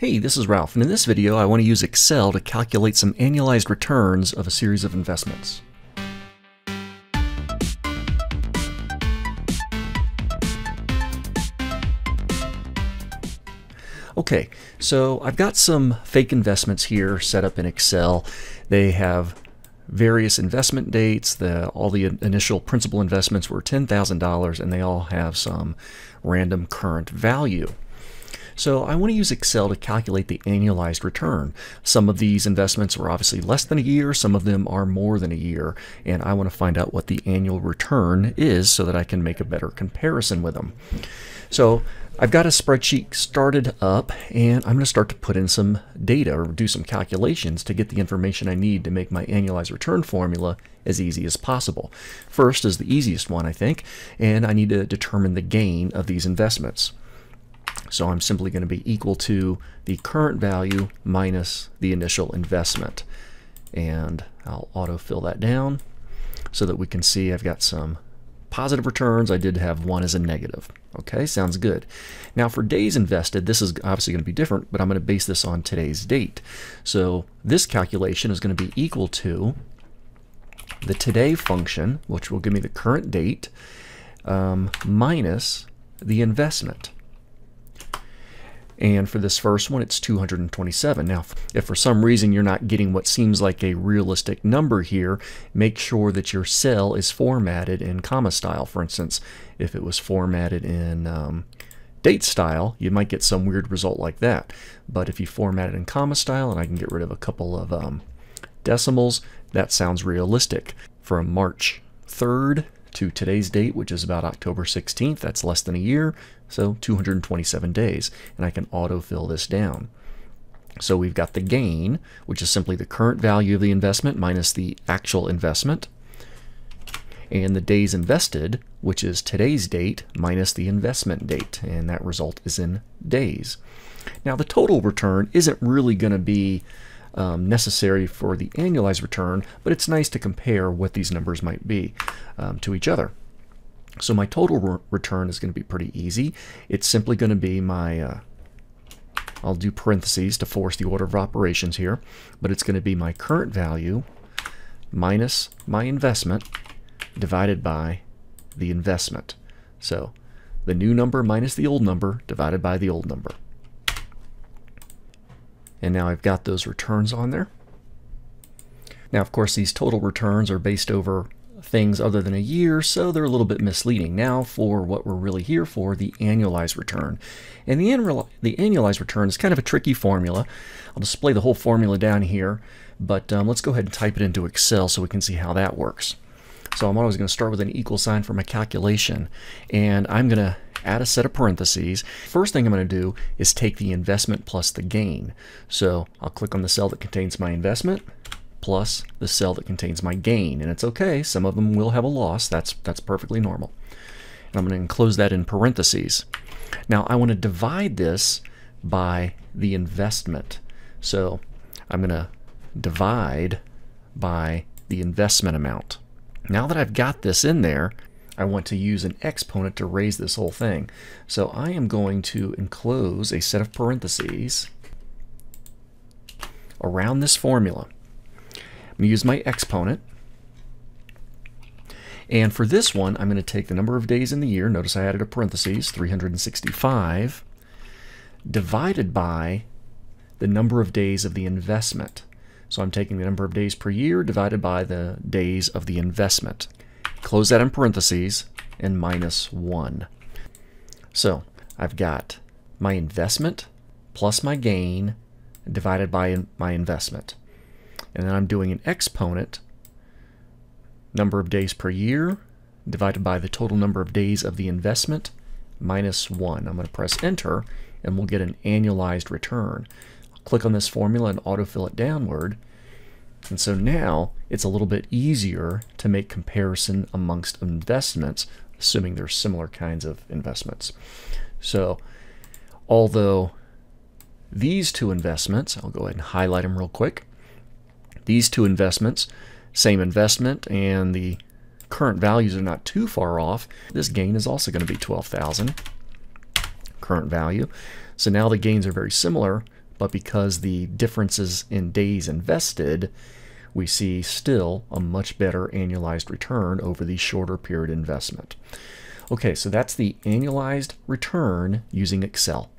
Hey, this is Ralph, and in this video I want to use Excel to calculate some annualized returns of a series of investments. Okay, so I've got some fake investments here set up in Excel. They have various investment dates. All the initial principal investments were $10,000, and they all have some random current value. So I want to use Excel to calculate the annualized return. Some of these investments are obviously less than a year, some of them are more than a year, and I want to find out what the annual return is so that I can make a better comparison with them. So I've got a spreadsheet started up, and I'm going to start to put in some data or do some calculations to get the information I need to make my annualized return formula as easy as possible. First is the easiest one, I think, and I need to determine the gain of these investments. So I'm simply going to be equal to the current value minus the initial investment. And I'll autofill that down so that we can see I've got some positive returns. I did have one as a negative. Okay, sounds good. Now for days invested, this is obviously going to be different, but I'm going to base this on today's date. So this calculation is going to be equal to the today function, which will give me the current date, minus the investment. And for this first one, it's 227. Now, if for some reason you're not getting what seems like a realistic number here, make sure that your cell is formatted in comma style. For instance, if it was formatted in date style, you might get some weird result like that. But if you format it in comma style, and I can get rid of a couple of decimals, that sounds realistic. From March 3rd to today's date, which is about October 16th, that's less than a year, so 227 days, and I can autofill this down. So we've got the gain, which is simply the current value of the investment minus the actual investment, and the days invested, which is today's date minus the investment date, and that result is in days. Now the total return isn't really going to be necessary for the annualized return, but it's nice to compare what these numbers might be to each other. So my total return is going to be pretty easy. It's simply going to be my, I'll do parentheses to force the order of operations here, but it's going to be my current value minus my investment divided by the investment. So the new number minus the old number divided by the old number. And now I've got those returns on there. Now, of course, these total returns are based over things other than a year, so they're a little bit misleading. Now for what we're really here for, the annualized return. And the annualized return is kind of a tricky formula. I'll display the whole formula down here, but let's go ahead and type it into Excel so we can see how that works. So I'm always going to start with an equal sign for my calculation, and I'm going to add a set of parentheses. First thing I'm going to do is take the investment plus the gain. So I'll click on the cell that contains my investment plus the cell that contains my gain, and it's okay, some of them will have a loss, that's perfectly normal. And I'm going to enclose that in parentheses. Now I want to divide this by the investment. So I'm going to divide by the investment amount. Now that I've got this in there, I want to use an exponent to raise this whole thing. So I am going to enclose a set of parentheses around this formula. I'm going to use my exponent. And for this one, I'm going to take the number of days in the year, notice I added a parentheses, 365, divided by the number of days of the investment. So I'm taking the number of days per year divided by the days of the investment. Close that in parentheses and minus 1. So I've got my investment plus my gain divided by my investment. And then I'm doing an exponent, number of days per year divided by the total number of days of the investment minus 1. I'm going to press enter and we'll get an annualized return. Click on this formula and autofill it downward, and so now it's a little bit easier to make comparison amongst investments, assuming there's similar kinds of investments. So although these two investments, I'll go ahead and highlight them real quick, these two investments, same investment, and the current values are not too far off, this gain is also going to be $12,000 current value. So now the gains are very similar, but because the differences in days invested, we see still a much better annualized return over the shorter period investment. Okay, so that's the annualized return using Excel.